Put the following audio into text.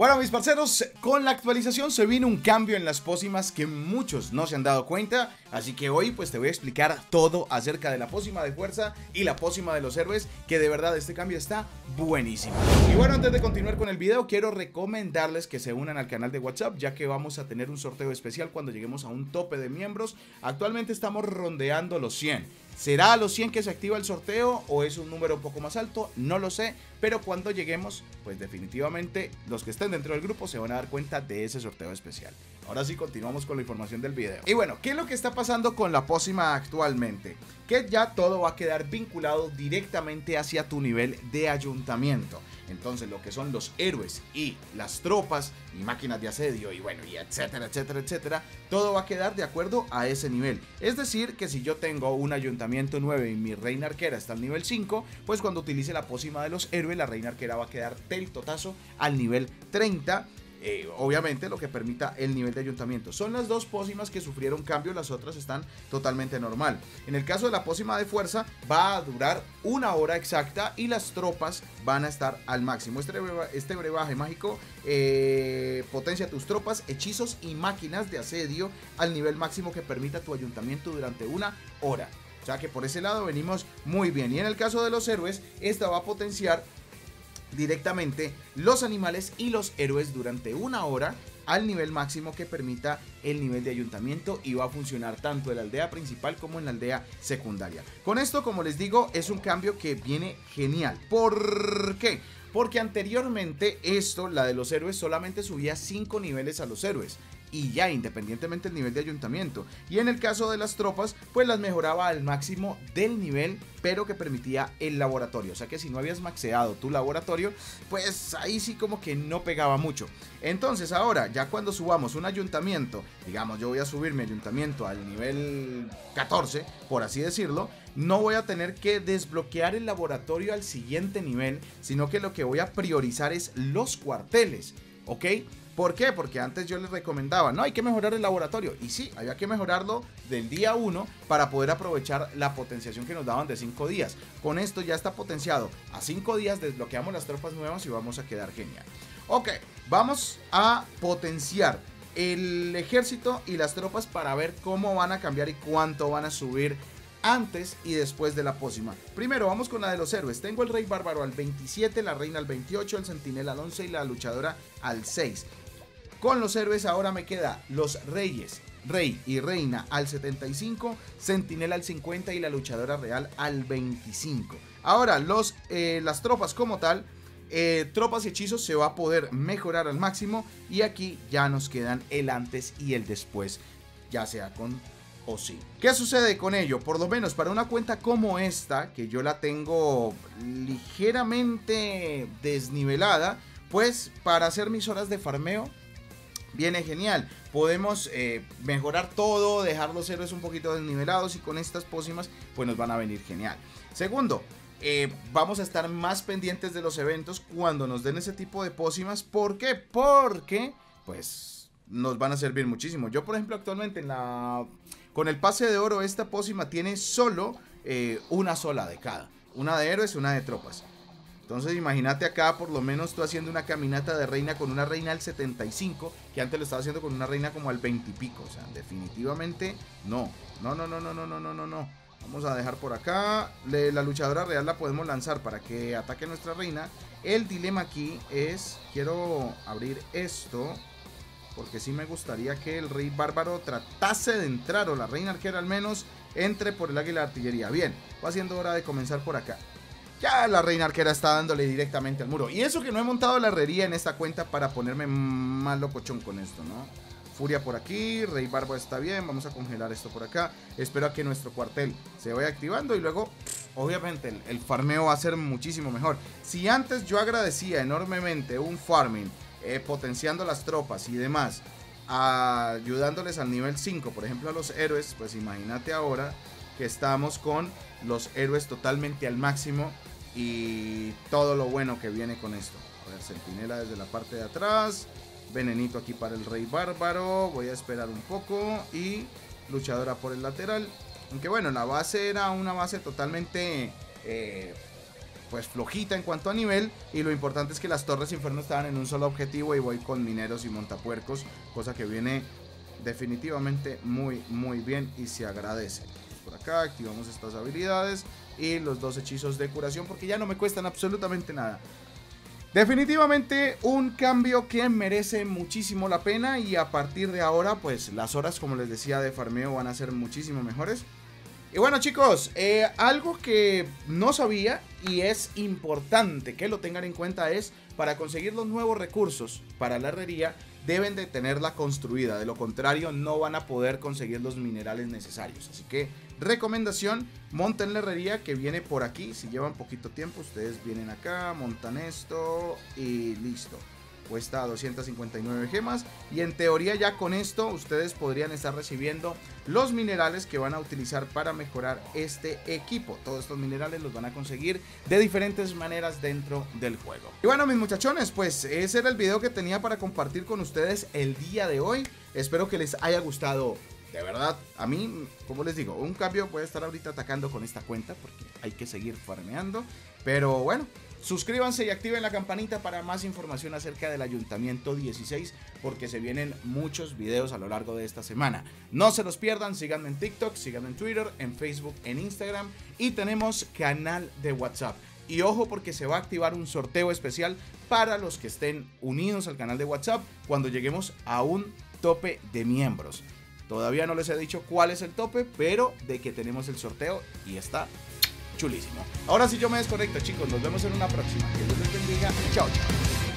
Bueno, mis parceros, con la actualización se vino un cambio en las pócimas que muchos no se han dado cuenta. Así que hoy pues te voy a explicar todo acerca de la pócima de fuerza y la pócima de los héroes, que de verdad este cambio está buenísimo. Y bueno, antes de continuar con el video, quiero recomendarles que se unan al canal de WhatsApp, ya que vamos a tener un sorteo especial cuando lleguemos a un tope de miembros. Actualmente estamos rondeando los 100. ¿Será a los 100 que se activa el sorteo o es un número un poco más alto? No lo sé, pero cuando lleguemos, pues definitivamente los que estén dentro del grupo se van a dar cuenta de ese sorteo especial. Ahora sí, continuamos con la información del video. Y bueno, ¿qué es lo que está pasando con la pócima actualmente? Que ya todo va a quedar vinculado directamente hacia tu nivel de ayuntamiento. Entonces, lo que son los héroes y las tropas y máquinas de asedio y bueno, y etcétera, etcétera, etcétera, todo va a quedar de acuerdo a ese nivel. Es decir, que si yo tengo un ayuntamiento 9 y mi reina arquera está al nivel 5, pues cuando utilice la pócima de los héroes, la reina arquera va a quedar teltotazo al nivel 30. Obviamente lo que permita el nivel de ayuntamiento. Son las dos pócimas que sufrieron cambio, las otras están totalmente normal. En el caso de la pócima de fuerza va a durar una hora exacta y las tropas van a estar al máximo. Este brebaje mágico potencia tus tropas, hechizos y máquinas de asedio al nivel máximo que permita tu ayuntamiento durante una hora. O sea que por ese lado venimos muy bien. Y en el caso de los héroes, esta va a potenciar directamente los animales y los héroes durante una hora al nivel máximo que permita el nivel de ayuntamiento, y va a funcionar tanto en la aldea principal como en la aldea secundaria. Con esto, como les digo, es un cambio que viene genial. ¿Por qué? Porque anteriormente esto, la de los héroes, solamente subía 5 niveles a los héroes y ya independientemente del nivel de ayuntamiento, y en el caso de las tropas pues las mejoraba al máximo del nivel, pero que permitía el laboratorio. O sea que si no habías maxeado tu laboratorio, pues ahí sí como que no pegaba mucho. Entonces ahora, ya cuando subamos un ayuntamiento, digamos yo voy a subir mi ayuntamiento al nivel 14, por así decirlo, no voy a tener que desbloquear el laboratorio al siguiente nivel, sino que lo que voy a priorizar es los cuarteles, ¿ok? ¿Por qué? Porque antes yo les recomendaba, no, hay que mejorar el laboratorio. Y sí, había que mejorarlo del día 1 para poder aprovechar la potenciación que nos daban de 5 días. Con esto ya está potenciado. A 5 días desbloqueamos las tropas nuevas y vamos a quedar genial. Ok, vamos a potenciar el ejército y las tropas para ver cómo van a cambiar y cuánto van a subir antes y después de la pócima. Primero vamos con la de los héroes. Tengo el rey bárbaro al 27, la reina al 28, el centinela al 11 y la luchadora al 6. Con los héroes ahora me queda los reyes, rey y reina al 75, centinela al 50 y la luchadora real al 25. Ahora las tropas como tal, tropas y hechizos se va a poder mejorar al máximo, y aquí ya nos quedan el antes y el después, ya sea con o sin. ¿Qué sucede con ello? Por lo menos para una cuenta como esta, que yo la tengo ligeramente desnivelada, pues para hacer mis horas de farmeo viene genial. Podemos mejorar todo, dejar los héroes un poquito desnivelados, y con estas pócimas pues nos van a venir genial. Segundo, vamos a estar más pendientes de los eventos cuando nos den ese tipo de pócimas. ¿Por qué? Porque pues nos van a servir muchísimo. Yo por ejemplo actualmente con el pase de oro esta pócima tiene solo una sola de cada. Una de héroes, una de tropas. Entonces imagínate acá por lo menos tú haciendo una caminata de reina con una reina al 75, que antes lo estaba haciendo con una reina como al 20 y pico. O sea, definitivamente no. Vamos a dejar por acá, la luchadora real la podemos lanzar para que ataque a nuestra reina. El dilema aquí es, quiero abrir esto porque sí me gustaría que el rey bárbaro tratase de entrar, o la reina arquera al menos, entre por el águila de artillería. Bien, va siendo hora de comenzar por acá. Ya la reina arquera está dándole directamente al muro. Y eso que no he montado la herrería en esta cuenta para ponerme más locochón con esto, ¿no? Furia por aquí, rey bárbaro está bien, vamos a congelar esto por acá. Espero a que nuestro cuartel se vaya activando y luego, obviamente, el farmeo va a ser muchísimo mejor. Si antes yo agradecía enormemente un farming, potenciando las tropas y demás, ayudándoles al nivel 5, por ejemplo a los héroes, pues imagínate ahora que estamos con los héroes totalmente al máximo y todo lo bueno que viene con esto. A ver, centinela desde la parte de atrás, venenito aquí para el rey bárbaro, voy a esperar un poco, y luchadora por el lateral. Aunque bueno, la base era una base totalmente pues flojita en cuanto a nivel, y lo importante es que las Torres Inferno estaban en un solo objetivo, y voy con mineros y montapuercos, cosa que viene definitivamente muy muy bien y se agradece. Por acá activamos estas habilidades y los dos hechizos de curación porque ya no me cuestan absolutamente nada. Definitivamente un cambio que merece muchísimo la pena, y a partir de ahora pues las horas, como les decía, de farmeo van a ser muchísimo mejores. Y bueno chicos, algo que no sabía y es importante que lo tengan en cuenta es, para conseguir los nuevos recursos para la herrería deben de tenerla construida, de lo contrario no van a poder conseguir los minerales necesarios. Así que recomendación, monten la herrería que viene por aquí. Si llevan poquito tiempo, ustedes vienen acá, montan esto y listo. Cuesta 259 gemas y en teoría ya con esto ustedes podrían estar recibiendo los minerales que van a utilizar para mejorar este equipo. Todos estos minerales los van a conseguir de diferentes maneras dentro del juego. Y bueno mis muchachones, pues ese era el video que tenía para compartir con ustedes el día de hoy. Espero que les haya gustado. De verdad, a mí, como les digo, un cambio puede estar ahorita atacando con esta cuenta porque hay que seguir farmeando. Pero bueno, suscríbanse y activen la campanita para más información acerca del Ayuntamiento 16, porque se vienen muchos videos a lo largo de esta semana. No se los pierdan, síganme en TikTok, síganme en Twitter, en Facebook, en Instagram, y tenemos canal de WhatsApp. Y ojo, porque se va a activar un sorteo especial para los que estén unidos al canal de WhatsApp cuando lleguemos a un tope de miembros. Todavía no les he dicho cuál es el tope, pero de que tenemos el sorteo y está chulísimo. Ahora sí yo me desconecto, chicos. Nos vemos en una próxima. Que Dios les bendiga. Chao, chao.